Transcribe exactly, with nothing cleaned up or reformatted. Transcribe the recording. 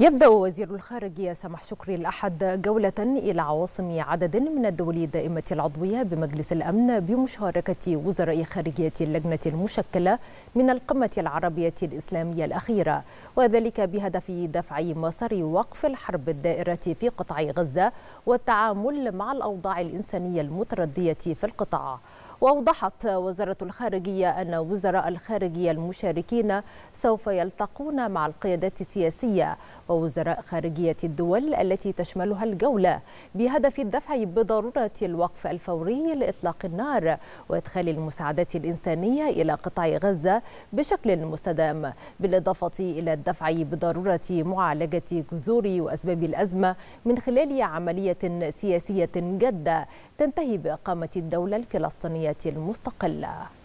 يبدأ وزير الخارجية سامح شكري الأحد جولة إلى عواصم عدد من الدول دائمة العضوية بمجلس الأمن بمشاركة وزراء خارجية اللجنة المشكلة من القمة العربية الإسلامية الأخيرة، وذلك بهدف دفع مسار وقف الحرب الدائرة في قطاع غزة والتعامل مع الأوضاع الإنسانية المتردية في القطاع. وأوضحت وزارة الخارجية أن وزراء الخارجية المشاركين سوف يلتقون مع القيادات السياسية ووزراء خارجية الدول التي تشملها الجولة بهدف الدفع بضرورة الوقف الفوري لإطلاق النار وإدخال المساعدات الإنسانية إلى قطاع غزة بشكل مستدام، بالإضافة إلى الدفع بضرورة معالجة جذور وأسباب الأزمة من خلال عملية سياسية جادة تنتهي بإقامة الدولة الفلسطينية المستقلة.